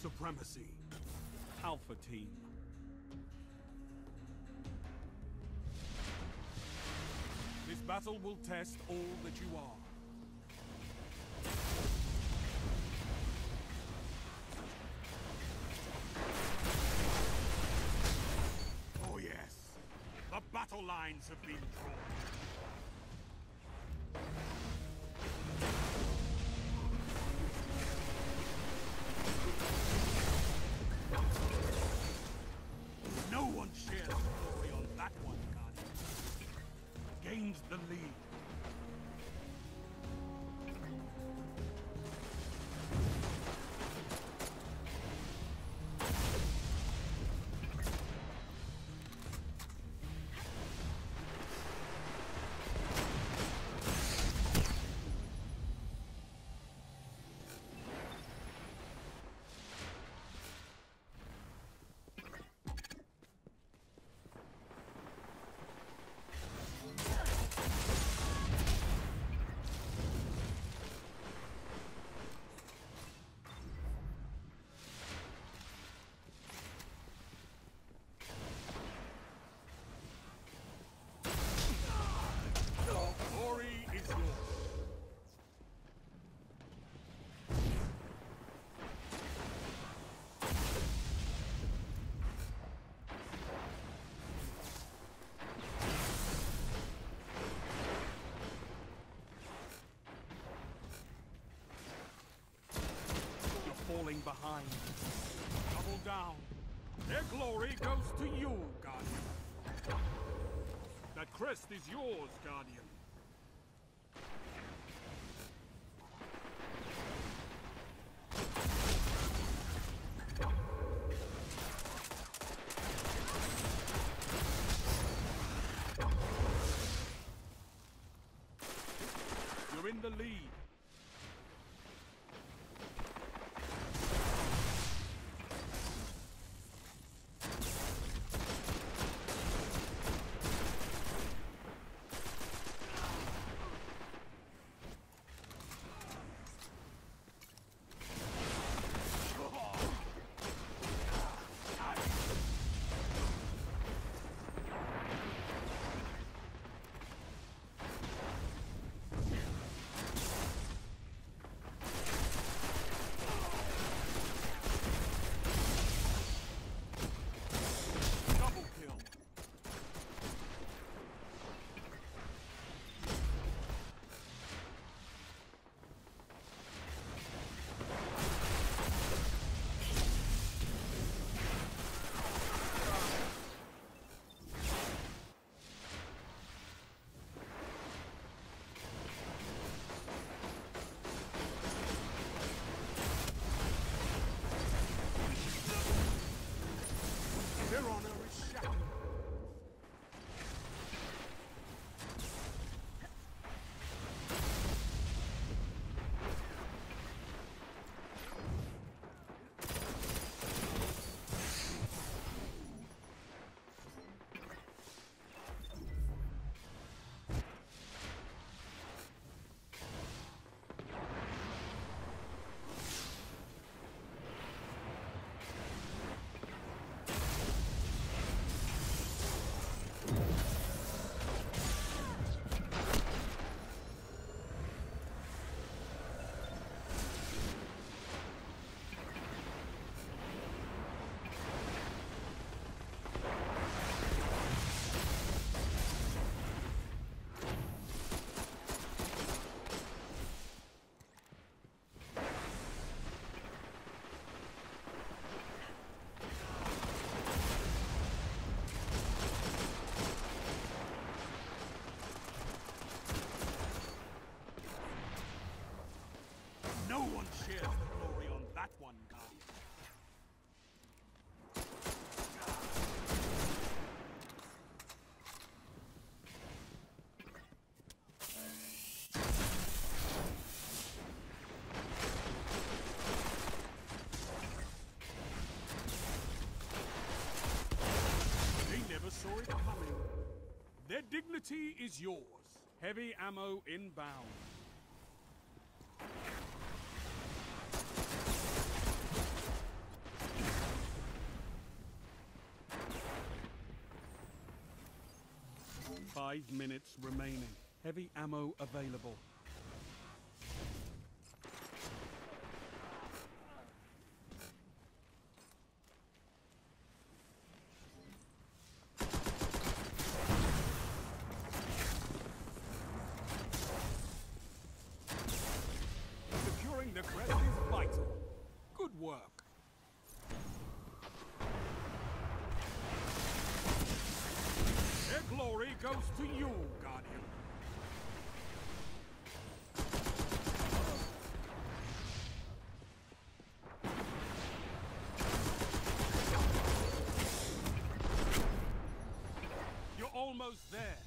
Supremacy. Alpha Team. This battle will test all that you are. Oh yes, the battle lines have been drawn. Gains the lead. Falling behind. Double down. Their glory goes to you, Guardian. That crest is yours, Guardian. You're in the lead. Cheers the glory on that one, Guardian. They never saw it coming. Their dignity is yours. Heavy ammo inbound. 5 minutes remaining. Heavy ammo available. Securing the crest is vital. Good work. Their glory goes to you, Guardian. You're almost there.